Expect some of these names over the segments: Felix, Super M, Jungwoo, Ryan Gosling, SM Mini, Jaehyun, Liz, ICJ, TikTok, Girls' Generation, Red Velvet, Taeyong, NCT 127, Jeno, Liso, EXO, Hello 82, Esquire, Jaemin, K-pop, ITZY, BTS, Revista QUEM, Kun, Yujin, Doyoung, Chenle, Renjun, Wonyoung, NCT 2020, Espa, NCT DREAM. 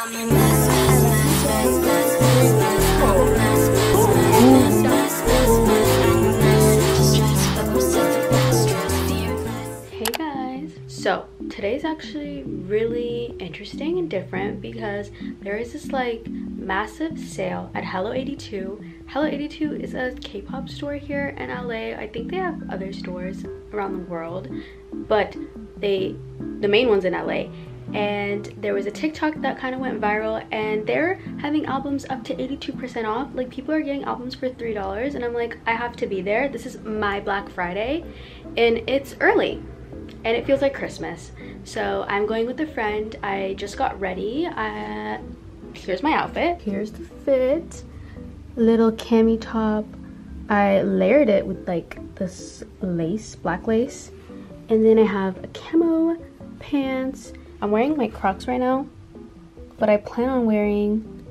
Hey guys, so today's actually really interesting and different because there is this like massive sale at Hello 82. Hello 82 is a K-pop store here in LA. I think they have other stores around the world, but the main one's in LA. And there was a TikTok that kind of went viral, and they're having albums up to 82% off. Like, people are getting albums for $3, and I'm like, I have to be there. This is my Black Friday, and it's early, and it feels like Christmas. So I'm going with a friend. I just got ready. Here's my outfit. Here's the fit. Little cami top. I layered it with like this lace, black lace, and then I have a camo pants. I'm wearing my Crocs right now, but I plan on wearing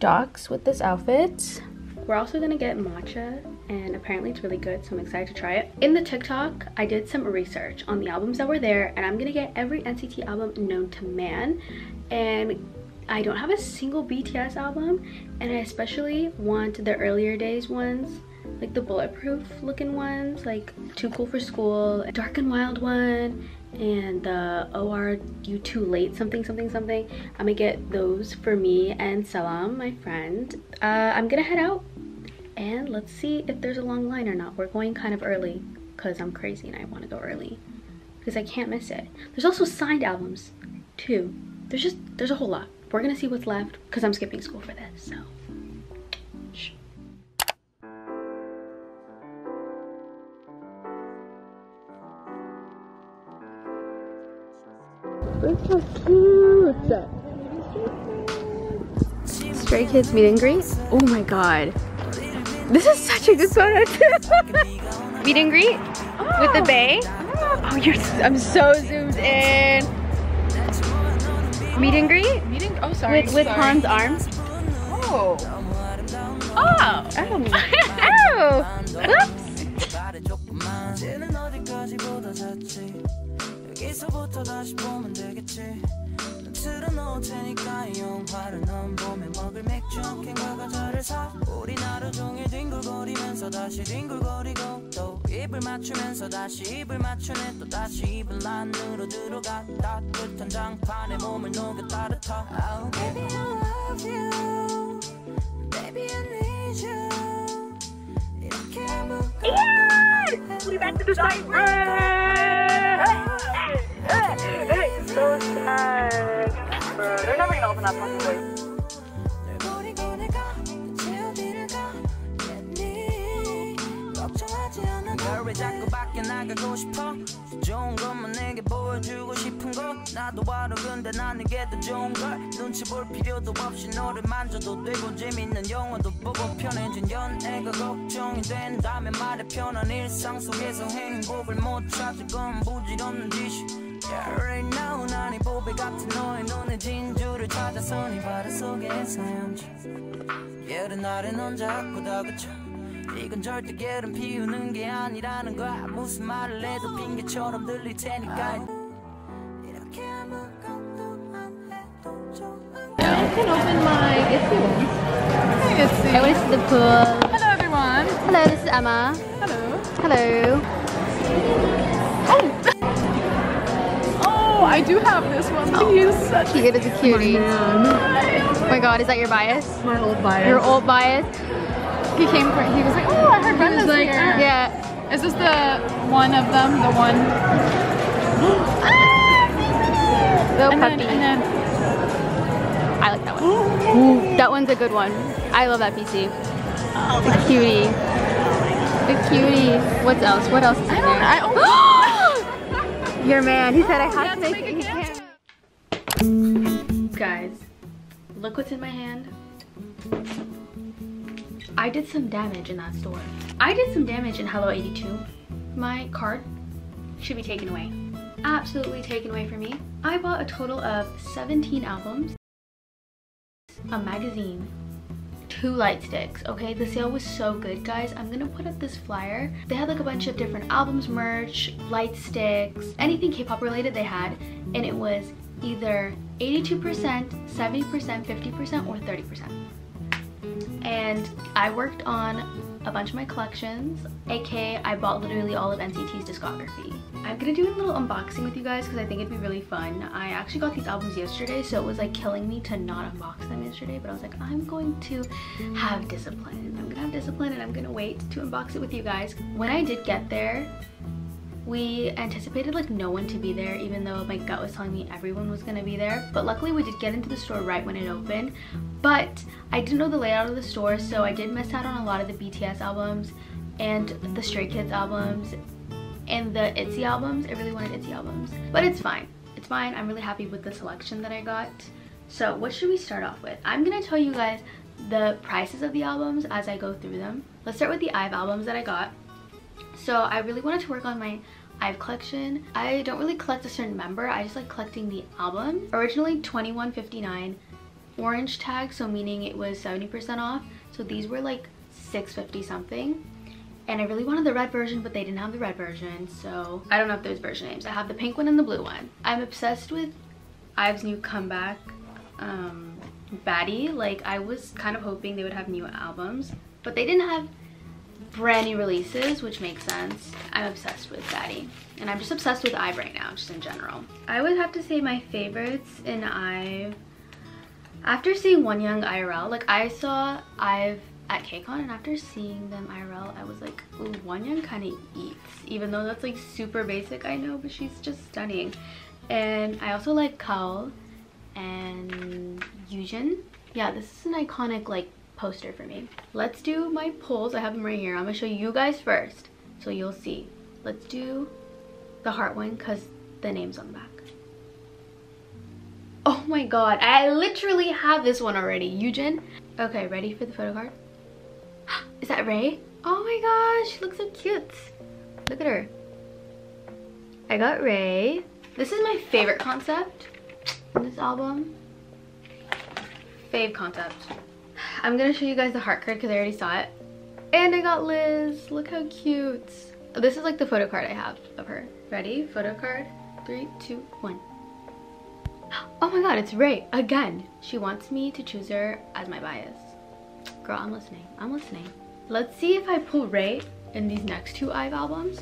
Docs with this outfit. We're also gonna get matcha, and apparently it's really good, so I'm excited to try it. In the TikTok, I did some research on the albums that were there, and I'm gonna get every NCT album known to man. And I don't have a single BTS album, and I especially want the earlier days ones, like the bulletproof looking ones, like Too Cool for School, Dark and Wild one, and the OR You Too Late something something something. I'm gonna get those for me and Salam, my friend. I'm gonna head out and let's see if there's a long line or not. We're going kind of early because I'm crazy and I want to go early because I can't miss it. There's also signed albums too. There's a whole lot. We're gonna see what's left because I'm skipping school for this, so look how cute! Stray Kids meet and greet. Oh my god. This is such a good photo too. Meet and greet with the bae. Oh, I'm so zoomed in. Meet and greet. Oh, sorry. With Han's arms. Oh. Oh. Oh. Whoops. Yeah! We back to the side. They're never gonna open up on the way. Yeah, right now, 나니 보배 같은 너의 눈에 진주를 찾아서 네 바다 속에서 헤엄쳐. 게으른 나를 넌 자꾸 다그쳐. 이건 절대 게으름 피우는 게 아니라는 거야. 무슨 말을 해도 핑계처럼 들릴 테니까. 이렇게 아무것도 안 해도 좋은. I can open my Etsy one. Hey, Etsy. I went to the pool. Hello, everyone. Hello, this is Emma. Hello. Hello. I do have this one. He is such a cutie. Oh my god, is that your bias? My old bias. Your old bias? He came for he was like, oh, I heard Brenda's like, here. Yeah. Is this the one of them? The one? The puppy. I like that one. Ooh. That one's a good one. I love that PC. Oh, the cutie. The cutie. What else? What else is in there? I your man, he said I have to make it, he can't. Guys, look what's in my hand. I did some damage in that store. I did some damage in Hello 82. My card should be taken away. Absolutely taken away from me. I bought a total of 17 albums, a magazine, 2 light sticks. Okay, the sale was so good, guys. I'm gonna put up this flyer. They had like a bunch of different albums, merch, light sticks, anything K-pop related they had, and it was either 82%, 70%, 50%, or 30%. And I worked on a bunch of my collections, aka I bought literally all of NCT's discography. I'm gonna do a little unboxing with you guys because I think it'd be really fun. I actually got these albums yesterday, so it was like killing me to not unbox them yesterday, but I was like, I'm going to have discipline. I'm gonna have discipline and I'm gonna wait to unbox it with you guys. When I did get there, we anticipated like no one to be there, even though my gut was telling me everyone was gonna be there. But luckily we did get into the store right when it opened, but I didn't know the layout of the store, so I did miss out on a lot of the BTS albums and the Stray Kids albums and the ITZY albums. I really wanted ITZY albums, but it's fine. It's fine. I'm really happy with the selection that I got. So what should we start off with? I'm gonna tell you guys the prices of the albums as I go through them. Let's start with the IVE albums that I got. So I really wanted to work on my IVE collection. I don't really collect a certain member, I just like collecting the album. Originally $21.59 orange tag, so meaning it was 70% off. So these were like $6.50 something. And I really wanted the red version, but they didn't have the red version, so I don't know if there's version names. I have the pink one and the blue one. I'm obsessed with IVE's new comeback, Baddie. Like, I was kind of hoping they would have new albums, but they didn't have brand new releases, which makes sense. I'm obsessed with Baddie, and I'm just obsessed with IVE right now, just in general. I would have to say my favorites in IVE, after seeing Wonyoung IRL, like I saw IVE at KCON, and after seeing them IRL, I was like, ooh, Wonyoung kind of eats, even though that's like super basic, I know, but she's just stunning. And I also like Kao and Yujin. Yeah, this is an iconic like poster for me. Let's do my polls. I have them right here. I'm gonna show you guys first, so you'll see. Let's do the heart one because the name's on the back. Oh my god, I literally have this one already. Yujin. Okay, ready for the photo card? Is that Ray? Oh my gosh, she looks so cute. Look at her. I got Ray. This is my favorite concept in this album. Fave concept. I'm gonna show you guys the heart card because I already saw it. And I got Liz. Look how cute. This is like the photo card I have of her. Ready? Photo card. 3, 2, 1. Oh my god, it's Ray again. She wants me to choose her as my bias. Girl, I'm listening. I'm listening. Let's see if I pull Ray in these next two IVE albums.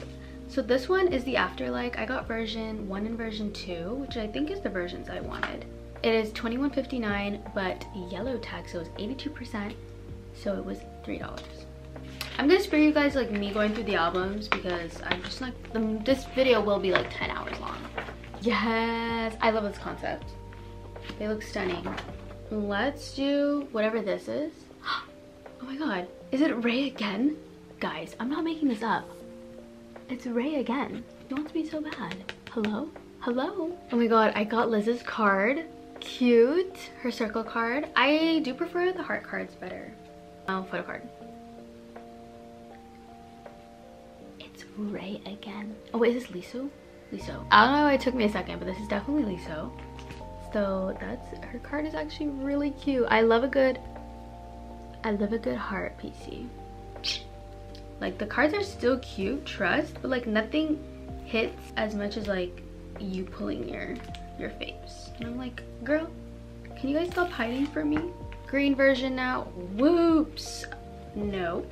So this one is the Afterlife. I got version 1 and version 2, which I think is the versions I wanted. It is $21.59, but yellow tag, so it was 82%, so it was $3. I'm gonna spare you guys like me going through the albums because I'm just like, this video will be like 10 hours long. Yes, I love this concept. They look stunning. Let's do whatever this is. Oh my god, is it Ray again? Guys, I'm not making this up. It's Ray again. He wants me so bad. Hello? Hello? Oh my god, I got Liz's card. Cute. Her circle card. I do prefer the heart cards better. Oh, photo card. It's Ray again. Oh wait, is this Liso? Liso. I don't know why it took me a second, but this is definitely Liso. So that's, her card is actually really cute. I love a good heart PC. Like the cards are still cute, trust, but like nothing hits as much as like you pulling your faves. And I'm like, girl, can you guys stop hiding from me? Green version now. Whoops. Nope.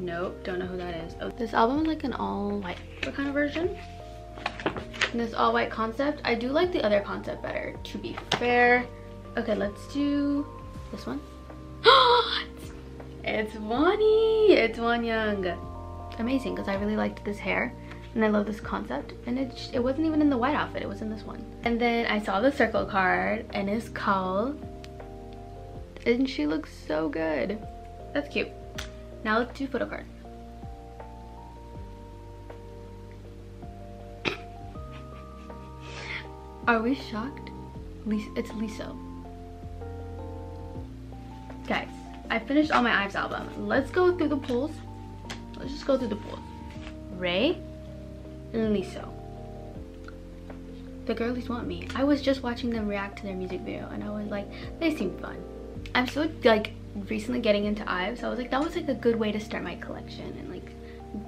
Nope. Don't know who that is. Oh, this album is like an all white kind of version. And this all white concept, I do like the other concept better, to be fair. Okay, let's do this one. It's Wonnie. It's Wonyoung. Amazing, because I really liked this hair. And I love this concept, and it wasn't even in the white outfit, it was in this one. And then I saw the circle card, and it's Kao, and she looks so good. That's cute. Now let's do photo card. Are we shocked? It's Liso. Guys, I finished all my IVE's album. Let's go through the pulls. Let's just go through the pulls. Ray. Liso. The girlies want me. I was just watching them react to their music video and I was like, they seem fun. I'm still like recently getting into IVE, so I was like, that was like a good way to start my collection and like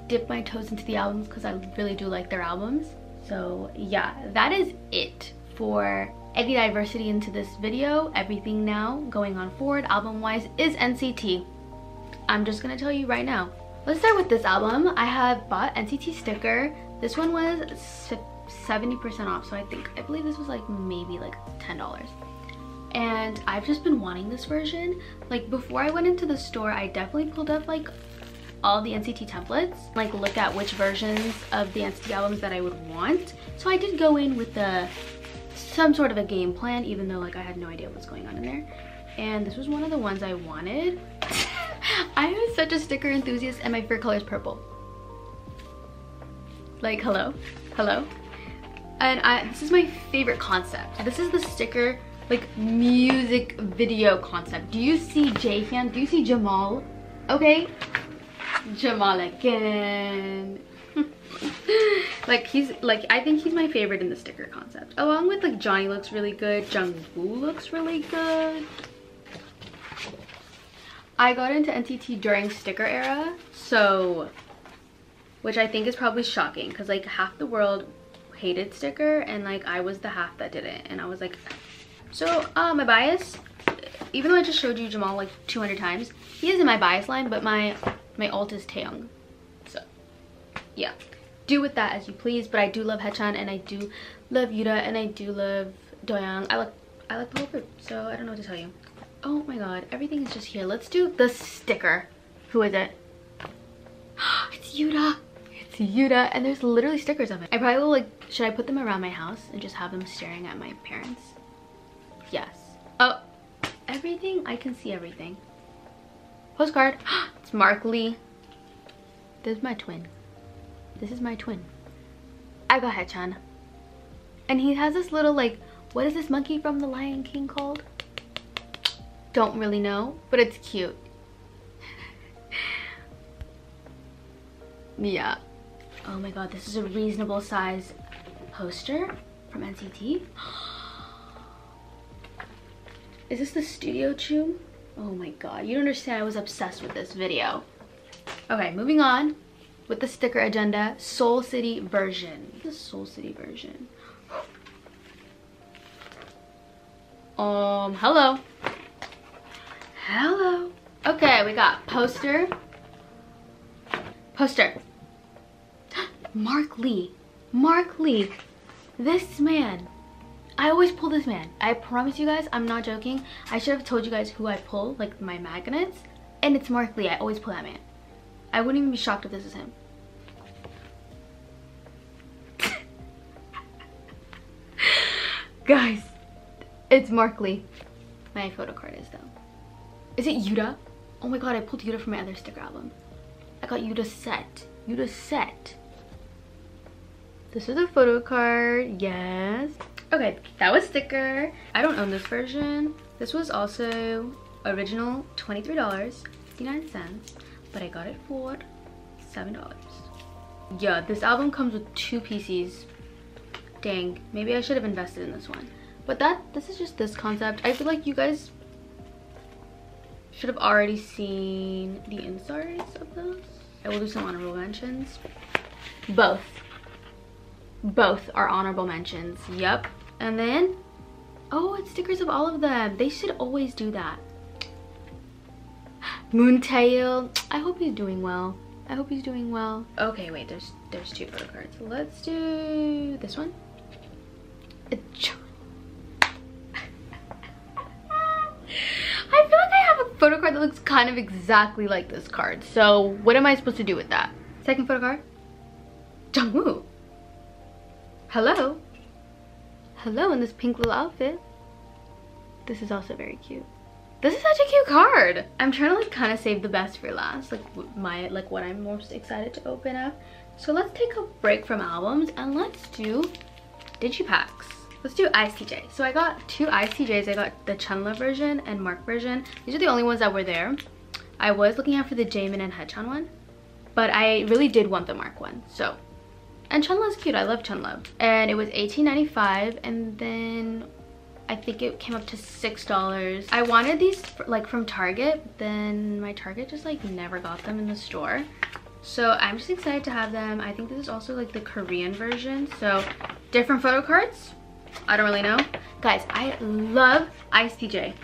dip my toes into the albums because I really do like their albums. So yeah, that is it for any diversity into this video. Everything now going on forward album wise is NCT. I'm just gonna tell you right now. Let's start with this album. I have bought NCT sticker. This one was 70% off, so I believe this was like maybe like $10, and I've just been wanting this version. Like before I went into the store, I definitely pulled up like all the NCT templates, like look at which versions of the NCT albums that I would want. So I did go in with some sort of a game plan, even though like I had no idea what's going on in there, and this was one of the ones I wanted. I am such a sticker enthusiast, and my favorite color is purple. Like hello. And this is my favorite concept. This is the sticker like music video concept. Do you see Jaehyun? Do you see Jamal? Okay, Jamal again. Like he's like, I think he's my favorite in the sticker concept, along with like Johnny looks really good, Jungwoo looks really good. I got into NCT during sticker era, so which I think is probably shocking because like half the world hated sticker and like I was the half that didn't, and I was like, so my bias, even though I just showed you Jamal like 200 times, he is in my bias line, but my alt is Taeyong, so yeah, do with that as you please. But I do love Haechan, and I do love Yuta, and I do love Doyoung. I like the whole group, so I don't know what to tell you. Oh my god, everything is just here. Let's do the sticker. Who is it? It's Yuta. It's Yuta, and there's literally stickers of it. I probably will, like, should I put them around my house and just have them staring at my parents? Yes. Oh, everything. I can see everything. Postcard. It's Mark Lee. There's my twin. This is my twin. I got Haechan, and he has this little like, what is this monkey from The Lion King called? Don't really know, but it's cute. Yeah. Oh my god, this is a reasonable size poster from NCT. Is this the studio chew? Oh my god, you don't understand, I was obsessed with this video. Okay, moving on with the sticker agenda. Seoul City version. The Seoul City version. Hello. Okay, we got poster. Mark Lee. This man. I always pull this man. I promise you guys, I'm not joking. I should have told you guys who I pull, like my magnets, and it's Mark Lee. I always pull that man. I wouldn't even be shocked if this is him. Guys, it's Mark Lee. My photo card is though. Is it Yuta? Oh my god, I pulled Yuta from my other sticker album. I got Yuta set. This is a photo card, yes. Okay, that was sticker. I don't own this version. This was also original $23.59, but I got it for $7. Yeah, this album comes with 2 PCs. Dang, maybe I should have invested in this one. But this is just this concept. I feel like you guys should have already seen the inserts of those. I will do some honorable mentions. Both are honorable mentions. Yep. And then, oh, it's stickers of all of them. They should always do that. Moontail. I hope he's doing well. Okay, wait, there's 2 photo cards. Let's do this one. I feel like I have a photo card that looks kind of exactly like this card. So what am I supposed to do with that? Second photo card. Jungwoo. Hello in this pink little outfit. This is also very cute. This is such a cute card. I'm trying to like kind of save the best for last, like what I'm most excited to open up. So let's take a break from albums and let's do digipacks. Let's do ICJ. So I got 2 ICJs. I got the Chenle version and Mark version. These are the only ones that were there. I was looking out for the Jaemin and Haechan one, but I really did want the Mark one. So, and Chenle's cute. I love Chenle. And it was $18.95, and then I think it came up to $6. I wanted these like from Target, then my Target just like never got them in the store. So I'm just excited to have them. I think this is also like the Korean version. So different photo cards. I don't really know. Guys, I love ICJ.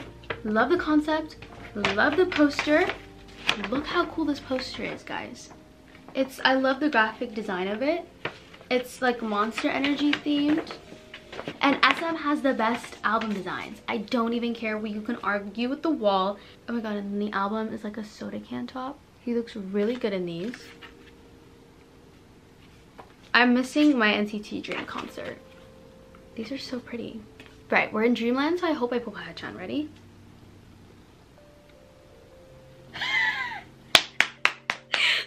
Love the concept, love the poster. Look how cool this poster is, guys. It's, I love the graphic design of it. It's like monster energy themed. And SM has the best album designs. I don't even care where you can argue with the wall. Oh my god, and the album is like a soda can top. He looks really good in these. I'm missing my NCT DREAM concert. These are so pretty. Right, we're in Dreamland, so I hope I pull Haechan. Ready?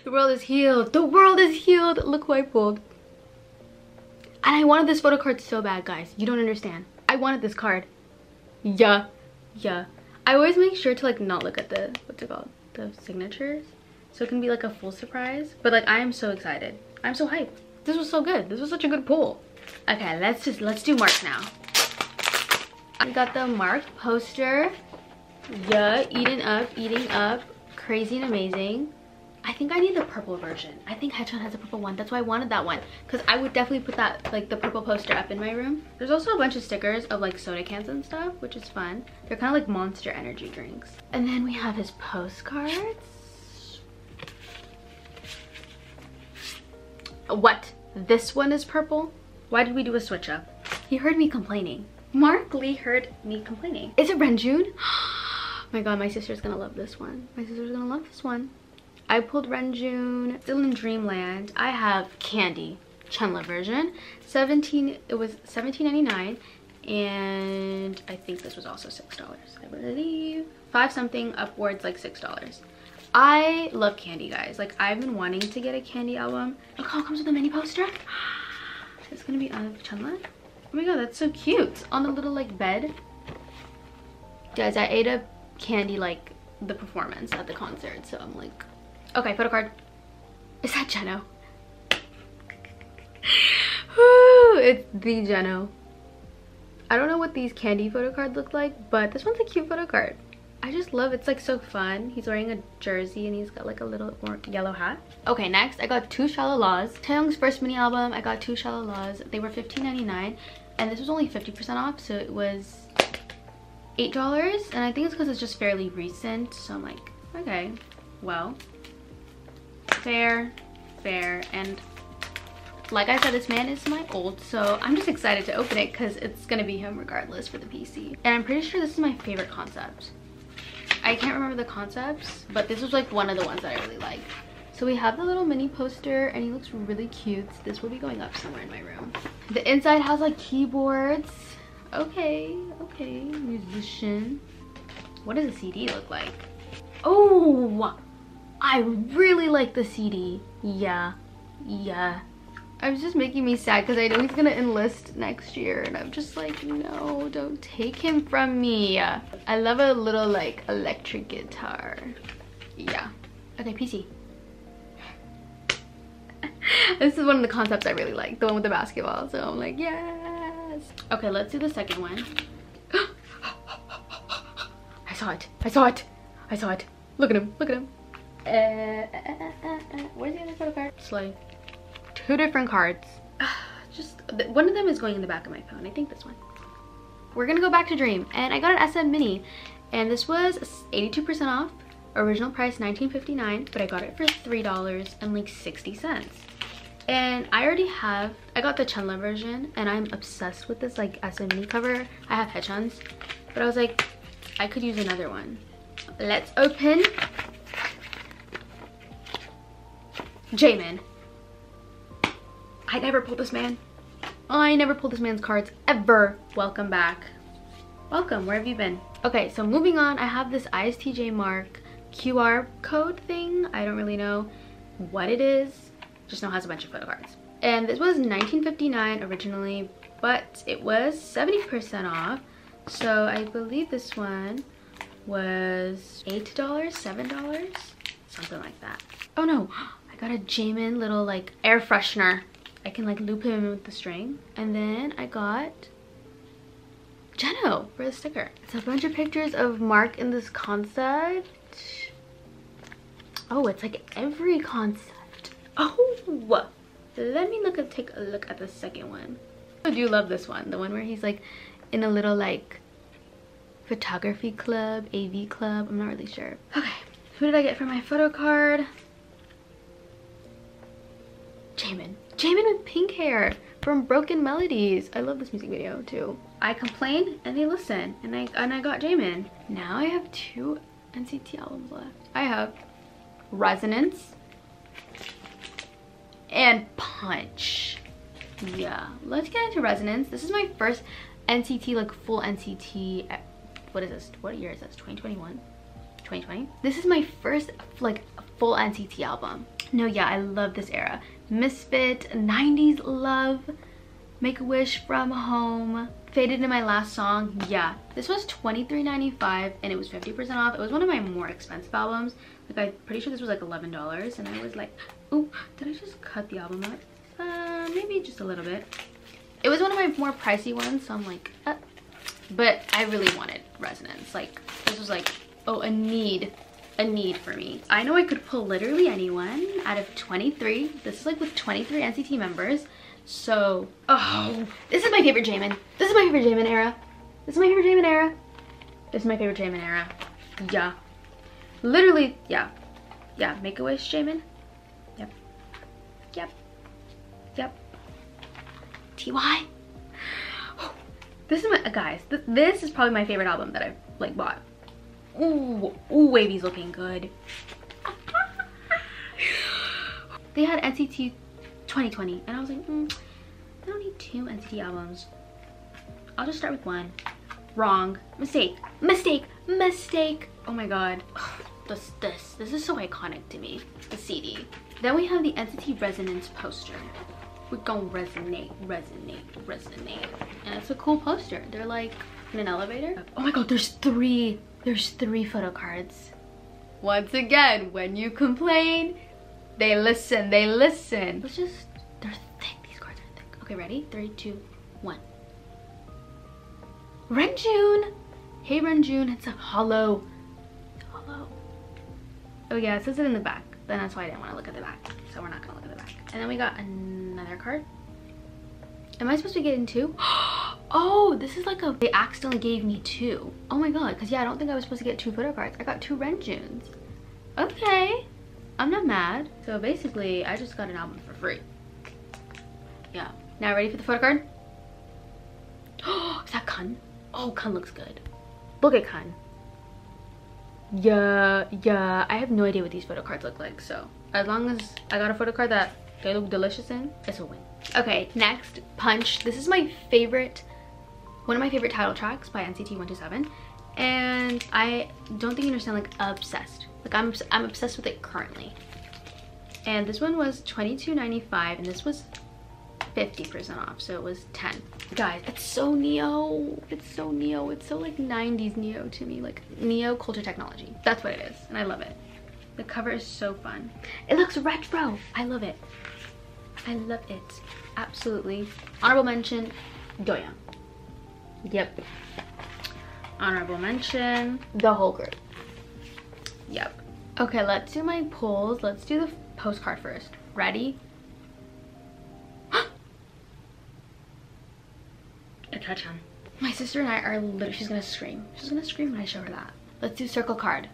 The world is healed. The world is healed. Look who I pulled. And I wanted this photo card so bad, guys. You don't understand. I wanted this card. Yeah. Yeah. I always make sure to like not look at the, what's it called? The signatures. So it can be like a full surprise. But like I am so excited. I'm so hyped. This was so good. This was such a good pull. Okay, let's do Mark now. I got the Mark poster. Yeah, eating up, crazy and amazing. I think I need the purple version. I think Haechan has a purple one. That's why I wanted that one, because I would definitely put that, like the purple poster up in my room. There's also a bunch of stickers of like soda cans and stuff, which is fun. They're kind of like monster energy drinks. And then we have his postcards. What? This one is purple? Why did we do a switch up? He heard me complaining. Mark Lee heard me complaining. Is it Renjun? Oh my god, my sister's gonna love this one. My sister's gonna love this one. I pulled Renjun, still in Dreamland. I have Candy, Chenle version, it was $17.99, and I think this was also $6, I believe. Five something upwards, like $6. I love Candy, guys. Like, I've been wanting to get a Candy album. Oh, Kao comes with a mini poster. It's gonna be of Chenle. Oh my god, that's so cute. On a little, like, bed. Guys, I ate up Candy, like, the performance at the concert, so I'm like... Okay, photo card. Is that Jeno? It's the Jeno. I don't know what these Candy photo cards look like, but this one's a cute photo card. I just love it's like so fun. He's wearing a jersey and he's got like a little more yellow hat. Okay, next I got two Shalalas. Taeyong's first mini album. I got two Shalalas. They were $15.99, and this was only 50% off, so it was $8. And I think it's because it's just fairly recent, so I'm like, okay, well. Fair, and like I said, this man is my old, so I'm just excited to open it because it's gonna be him regardless for the PC. And I'm pretty sure this is my favorite concept. I can't remember the concepts, but this was like one of the ones that I really like. So we have the little mini poster and he looks really cute. This will be going up somewhere in my room. The inside has like keyboards. Okay, musician. What does a CD look like? Oh, I really like the CD. Yeah. It was just making me sad because I know he's gonna enlist next year and I'm just like, no, don't take him from me. I love a little like electric guitar. Yeah. Okay, PC. This is one of the concepts I really like, the one with the basketball, so I'm like, yes. Okay, let's do the second one. I saw it. Look at him. Where's the other photo card? It's like two different cards. Just one of them is going in the back of my phone. I think this one. We're gonna go back to Dream, and I got an SM Mini, and this was 82% off. Original price $19.59, but I got it for $3.60. And I got the Chenle version, and I'm obsessed with this like SM Mini cover. I have Haechan's, but I was like, I could use another one. Let's open. Jaemin. I never pulled this man. I never pulled this man's cards ever. Welcome back. Welcome, where have you been? Okay, so moving on, I have this ISTJ Mark QR code thing. I don't really know what it is. Just know it has a bunch of photo cards. And this was $19.59 originally, but it was 70% off. So I believe this one was $8, $7, something like that. Oh no. Got a Jaemin little like air freshener. I can like loop him with the string. And then I got Jeno for the sticker. It's a bunch of pictures of Mark in this concept. Oh, it's like every concept. Oh, let me take a look at the second one. also do love this one, the one where he's like in a little like photography club, AV club, I'm not really sure. Okay, who did I get for my photo card? Jaemin. Jaemin with pink hair from Broken Melodies. I love this music video too. I complain and they listen, and I got Jaemin. Now I have two NCT albums left. I have Resonance and Punch. Yeah, let's get into Resonance. This is my first NCT, like full NCT. What is this? What year is this? 2021? 2020? This is my first like full NCT album. No, yeah, I love this era. Misfit, 90s Love, Make a Wish, From Home, Faded in my last song. Yeah, this was $23.95 and it was 50% off. It was one of my more expensive albums. Like, I'm pretty sure this was like $11, and I was like, ooh, did I just cut the album up? Maybe just a little bit. It was one of my more pricey ones, so I'm like, but I really wanted Resonance. Like, this was like, oh, a need for me. I know I could pull literally anyone out of 23. This is like with 23 NCT members. So, oh, this is my favorite Jaemin. This is my favorite Jaemin era. This is my favorite Jaemin era. This is my favorite Jaemin era. Yeah. Literally, yeah. Yeah, Make a Wish Jaemin. Yep. Yep. Yep. TY. Oh, this is my, guys, this is probably my favorite album that I've like bought. Ooh, ooh, Wavy's looking good. They had NCT 2020 and I was like, I don't need two NCT albums. I'll just start with one. Wrong. Mistake. Mistake. Mistake. Oh my god. This is so iconic to me. The CD. Then we have the NCT Resonance poster. We're gonna resonate, resonate, resonate. And it's a cool poster. They're like in an elevator. Oh my god, there's three. There's three photo cards. Once again, when you complain, they listen, they listen. Let's just, they're thick, these cards are thick. Okay, ready? 3, 2, 1. Renjun! Hey Renjun, it's a hollow. Hollow. Oh yeah, it says it in the back. Then that's why I didn't want to look at the back. So we're not gonna look at the back. And then we got another card. Am I supposed to get in two? Oh, this is like a, they accidentally gave me two. Oh my god, because yeah, I don't think I was supposed to get two photo cards. I got two Renjuns. Okay, I'm not mad. So basically, I just got an album for free. Yeah. Now ready for the photo card? Oh, is that Kun? Oh, Kun looks good. Look at Kun. Yeah, yeah. I have no idea what these photo cards look like, so as long as I got a photo card that they look delicious in, it's a win. Okay, next, Punch. This is my favorite, one of my favorite title tracks by NCT 127, and I don't think you understand, like, obsessed. Like, I'm obsessed with it currently. And this one was $22.95, and this was 50% off, so it was 10. Guys, it's so Neo. It's so Neo. It's so, like, 90s Neo to me. Like, Neo culture technology. That's what it is, and I love it. The cover is so fun. It looks retro. I love it. I love it. Absolutely. Honorable mention, Doyoung. Yep. Honorable mention, the whole group. Yep. Okay, let's do my polls. Let's do the postcard first. Ready? Haechan. My sister and I are literally, she's gonna scream. She's gonna scream when I show her that. Let's do circle card.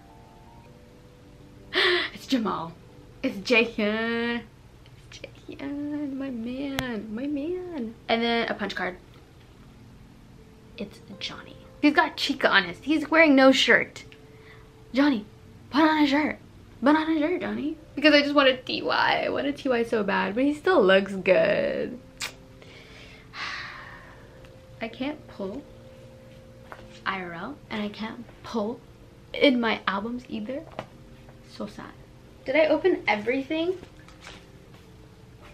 It's Jamal. It's Jaehyun. It's Jaehyun, my man, my man. And then a punch card. It's Johnny. He's got chica on his. He's wearing no shirt. Johnny, put on a shirt. Put on a shirt, Johnny. Because I just want a TY. I want a TY so bad, but he still looks good. I can't pull IRL, and I can't pull in my albums either. So sad. Did I open everything?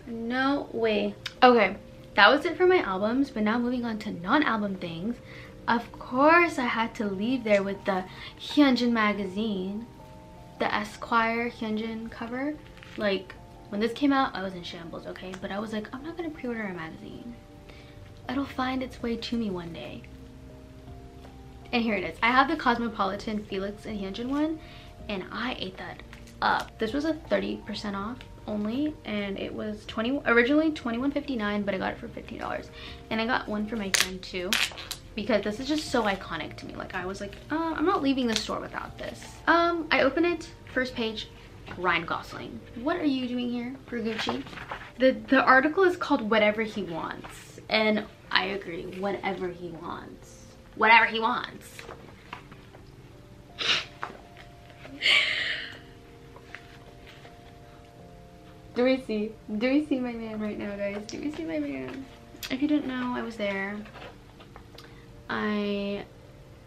No way. Okay, that was it for my albums, but now moving on to non-album things. Of course, I had to leave there with the Hyunjin magazine, the Esquire Hyunjin cover. Like, when this came out, I was in shambles, okay? But I was like, I'm not gonna pre-order a magazine. It'll find its way to me one day. And here it is. I have the Cosmopolitan Felix and Hyunjin one, and I ate that up. This was a 30% off only, and it was originally $21.59, but I got it for $15, and I got one for my friend too, because this is just so iconic to me. Like, I was like, I'm not leaving the store without this. I open it, first page, Ryan Gosling. What are you doing here for Gucci? The article is called Whatever He Wants, and I agree, whatever he wants. Whatever he wants. Do we see my man right now, guys? Do we see my man? If you didn't know, I was there. I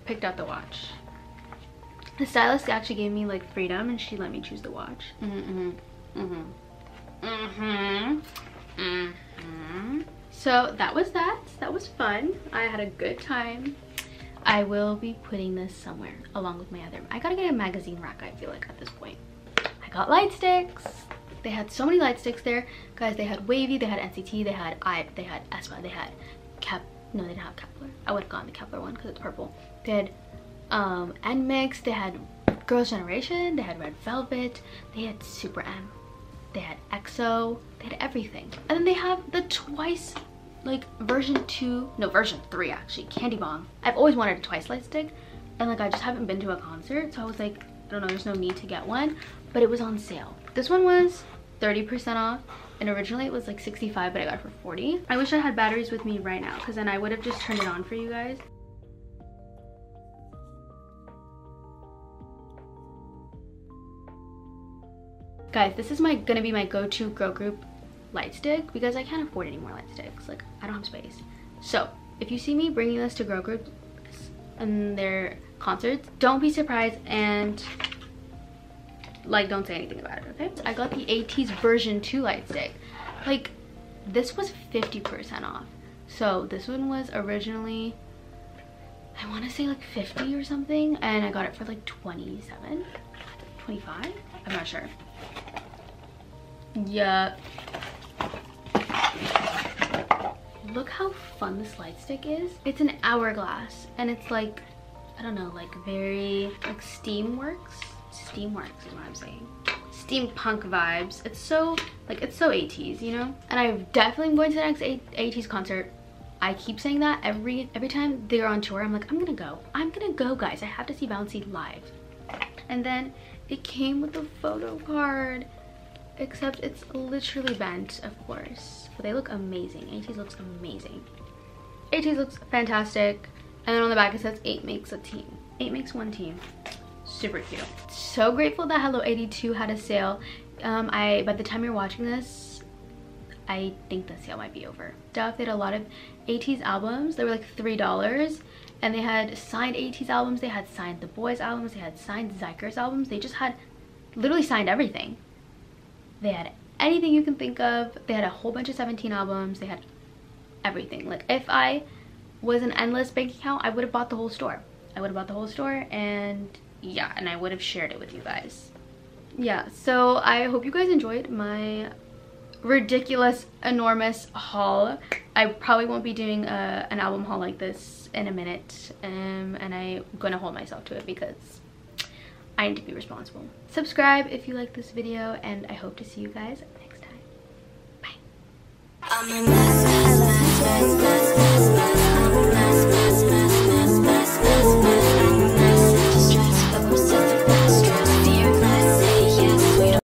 picked out the watch. The stylist actually gave me like freedom, and she let me choose the watch. So that was fun. I had a good time. I will be putting this somewhere along with my other. I gotta get a magazine rack, I feel like, at this point. I got light sticks. They had so many light sticks there, guys. They had Wavy, they had NCT, they had IVE, they had Espa, they had no, they didn't have Kepler. I would have gotten the Kepler one because it's purple. They had NMIX, they had Girls' Generation, they had Red Velvet, they had Super M, they had EXO, they had everything. And then they have the Twice, like version 3 actually, Candy Bong. I've always wanted a Twice light stick, and like I just haven't been to a concert, so I was like, I don't know, there's no need to get one, but it was on sale. This one was 30% off, and originally it was like 65, but I got it for 40. I wish I had batteries with me right now, because then I would have just turned it on for you guys. Guys, this is gonna be my go-to girl group light stick, because I can't afford any more light sticks. Like, I don't have space. So if you see me bringing this to girl groups and their concerts, don't be surprised, and like, don't say anything about it, okay? So I got the AT's version 2 light stick. Like, this was 50% off. So this one was originally, I want to say like 50 or something, and I got it for like 27, 25? I'm not sure. Yeah. Look how fun this light stick is. It's an hourglass, and it's like, I don't know, like very like Steamworks. Steamworks is what I'm saying. Steampunk vibes. It's so like, it's so 80s, you know. And I'm definitely going to the next 80s concert. I keep saying that every time they're on tour. I'm like, I'm gonna go, guys. I have to see Bouncy live. And then it came with a photo card, except it's literally bent, of course. But they look amazing. 80s looks amazing. 80s looks fantastic. And then on the back it says 8 makes a team. 8 makes one team. Super cute. So grateful that Hello 82 had a sale. By the time you're watching this, I think the sale might be over. Stuff, they had a lot of 80s albums. They were like $3, and they had signed 80s albums, they had signed The Boys albums, they had signed Zyker's albums. They just had literally signed everything. They had anything you can think of. They had a whole bunch of 17 albums. They had everything. Like, if I was an endless bank account, I would have bought the whole store. I would have bought the whole store, and yeah, and I would have shared it with you guys. Yeah, so I hope you guys enjoyed my ridiculous, enormous haul. I probably won't be doing an album haul like this in a minute, and I'm gonna hold myself to it because I need to be responsible. Subscribe if you like this video, and I hope to see you guys next time. Bye.